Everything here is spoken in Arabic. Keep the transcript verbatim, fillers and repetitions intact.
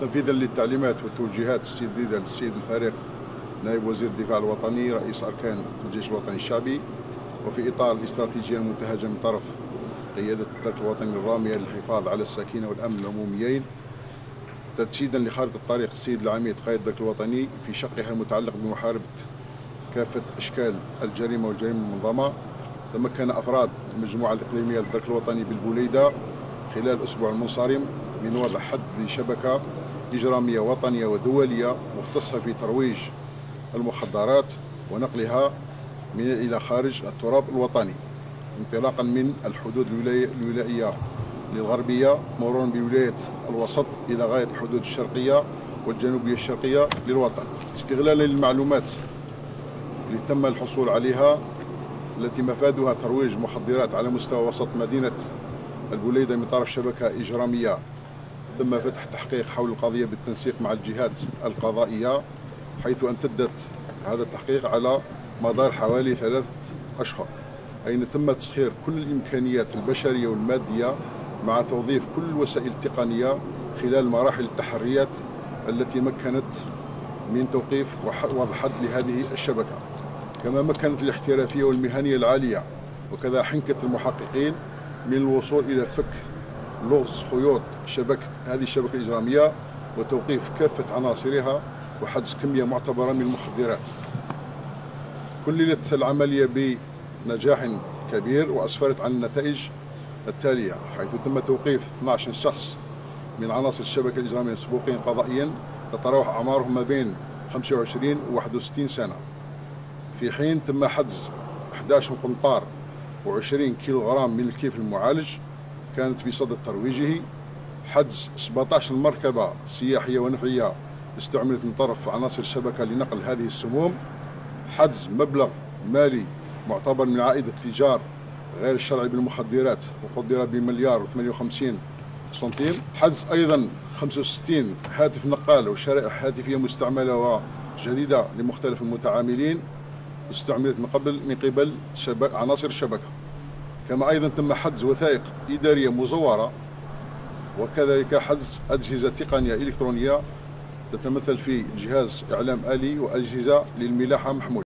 تنفيذا للتعليمات والتوجيهات السديده للسيد الفريق نائب وزير الدفاع الوطني رئيس اركان الجيش الوطني الشعبي، وفي اطار الاستراتيجيه المنتهجه من طرف قياده الدرك الوطني الراميه للحفاظ على السكينه والامن العموميين، تجسيدا لخارطه الطريق السيد العميد قائد الدرك الوطني في شقها المتعلق بمحاربه كافه اشكال الجريمه والجريمه المنظمه، تمكن افراد المجموعه الاقليميه للدرك الوطني بالبليده خلال الاسبوع المنصرم من وضع حد لشبكه إجرامية وطنية ودولية مختصة في ترويج المخدرات ونقلها من إلى خارج التراب الوطني، انطلاقا من الحدود الولائية للغربية مرورا بولاية الوسط إلى غاية الحدود الشرقية والجنوبية الشرقية للوطن، استغلالا للمعلومات اللي تم الحصول عليها التي مفادها ترويج المخدرات على مستوى وسط مدينة البليدة من طرف شبكة إجرامية. تم فتح تحقيق حول القضية بالتنسيق مع الجهات القضائية، حيث امتدت هذا التحقيق على مدار حوالي ثلاثة أشهر، أين تم تسخير كل الإمكانيات البشرية والمادية مع توظيف كل الوسائل التقنية خلال مراحل التحريات التي مكنت من توقيف ووضع حد لهذه الشبكة، كما مكنت الاحترافية والمهنية العالية وكذا حنكة المحققين من الوصول إلى فك لغز خيوط شبكة هذه الشبكة الإجرامية وتوقيف كافة عناصرها وحجز كمية معتبرة من المخدرات. كللت العملية بنجاح كبير وأسفرت عن النتائج التالية، حيث تم توقيف اثني عشر شخص من عناصر الشبكة الإجرامية مسبوقين قضائيا تتراوح أعمارهم ما بين خمسة وعشرين و واحد وستين سنة، في حين تم حجز أحد عشر قنطار وعشرين كيلوغرام من الكيف المعالج كانت بصدد ترويجه، حجز سبعة عشر مركبة سياحية ونفعية استعملت من طرف عناصر الشبكة لنقل هذه السموم، حجز مبلغ مالي معتبر من عائد التجار غير الشرعي بالمخدرات وقدر بمليار وثمانية وخمسين سنتيم، حجز أيضا خمسة وستين هاتف نقال وشرائح هاتفية مستعملة وجديدة لمختلف المتعاملين استعملت من قبل من قبل عناصر الشبكة، كما أيضا تم حجز وثائق إدارية مزورة وكذلك حجز أجهزة تقنية إلكترونية تتمثل في جهاز إعلام آلي وأجهزة للملاحة محمولة.